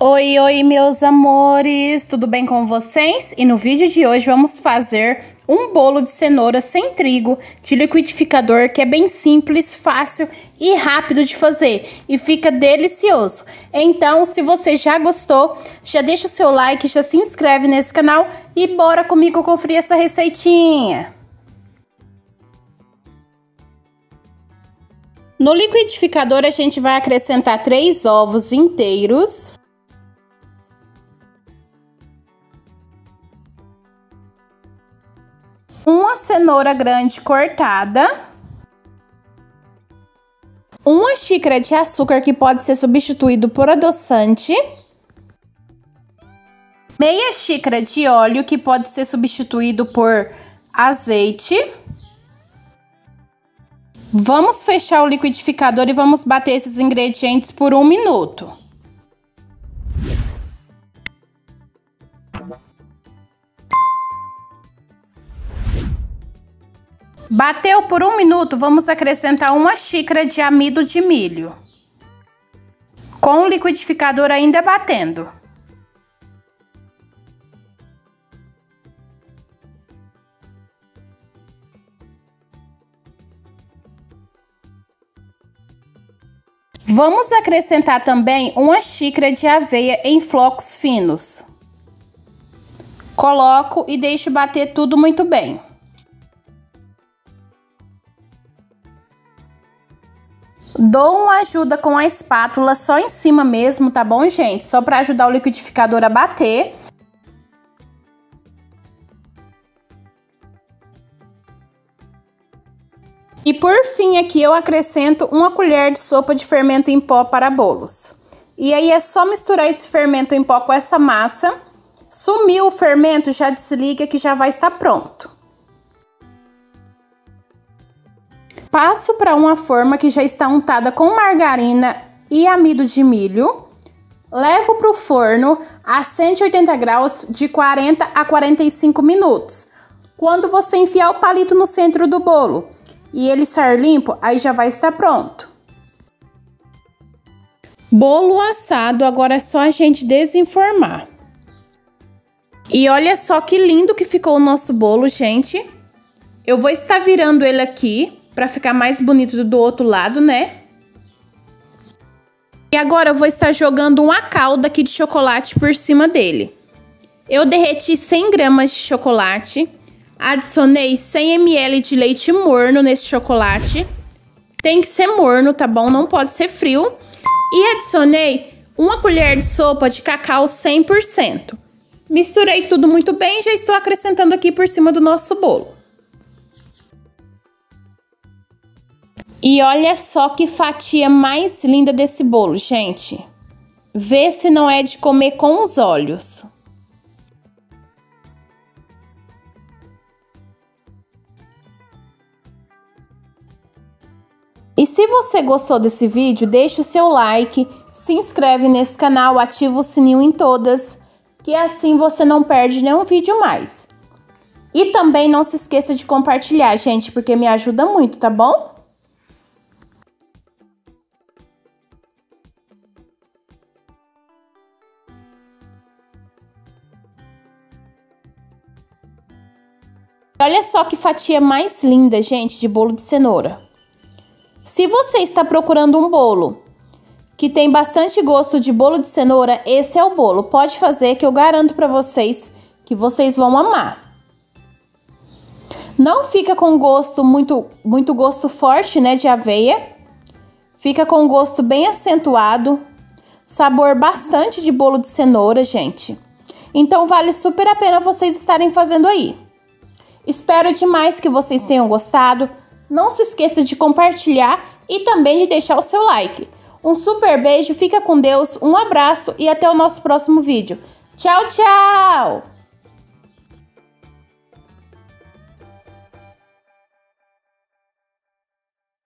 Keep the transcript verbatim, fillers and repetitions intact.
Oi, oi, meus amores! Tudo bem com vocês? E no vídeo de hoje vamos fazer um bolo de cenoura sem trigo de liquidificador, que é bem simples, fácil e rápido de fazer e fica delicioso. Então, se você já gostou, já deixa o seu like, já se inscreve nesse canal e bora comigo conferir essa receitinha! No liquidificador a gente vai acrescentar três ovos inteiros, uma cenoura grande cortada, uma xícara de açúcar que pode ser substituído por adoçante, meia xícara de óleo que pode ser substituído por azeite. Vamos fechar o liquidificador e vamos bater esses ingredientes por um minuto. Bateu por um minuto, vamos acrescentar uma xícara de amido de milho, com o liquidificador ainda batendo. Vamos acrescentar também uma xícara de aveia em flocos finos. Coloco e deixo bater tudo muito bem. Dou uma ajuda com a espátula só em cima mesmo, tá bom, gente? Só para ajudar o liquidificador a bater. E por fim aqui eu acrescento uma colher de sopa de fermento em pó para bolos. E aí é só misturar esse fermento em pó com essa massa. Sumiu o fermento, já desliga que já vai estar pronto. Passo para uma forma que já está untada com margarina e amido de milho. Levo para o forno a cento e oitenta graus de quarenta a quarenta e cinco minutos. Quando você enfiar o palito no centro do bolo e ele sair limpo, aí já vai estar pronto. Bolo assado, agora é só a gente desenformar. E olha só que lindo que ficou o nosso bolo, gente. Eu vou estar virando ele aqui para ficar mais bonito do outro lado, né? E agora eu vou estar jogando uma calda aqui de chocolate por cima dele. Eu derreti cem gramas de chocolate. Adicionei cem mililitros de leite morno nesse chocolate. Tem que ser morno, tá bom? Não pode ser frio. E adicionei uma colher de sopa de cacau cem por cento. Misturei tudo muito bem e já estou acrescentando aqui por cima do nosso bolo. E olha só que fatia mais linda desse bolo, gente. Vê se não é de comer com os olhos. E se você gostou desse vídeo, deixa o seu like, se inscreve nesse canal, ativa o sininho em todas, que assim você não perde nenhum vídeo mais. E também não se esqueça de compartilhar, gente, porque me ajuda muito, tá bom? Olha só que fatia mais linda, gente, de bolo de cenoura. Se você está procurando um bolo que tem bastante gosto de bolo de cenoura, esse é o bolo. Pode fazer que eu garanto para vocês que vocês vão amar. Não fica com gosto muito, muito gosto forte, né, de aveia. Fica com gosto bem acentuado, sabor bastante de bolo de cenoura, gente. Então vale super a pena vocês estarem fazendo aí. Espero demais que vocês tenham gostado. Não se esqueça de compartilhar e também de deixar o seu like. Um super beijo, fica com Deus, um abraço e até o nosso próximo vídeo. Tchau, tchau!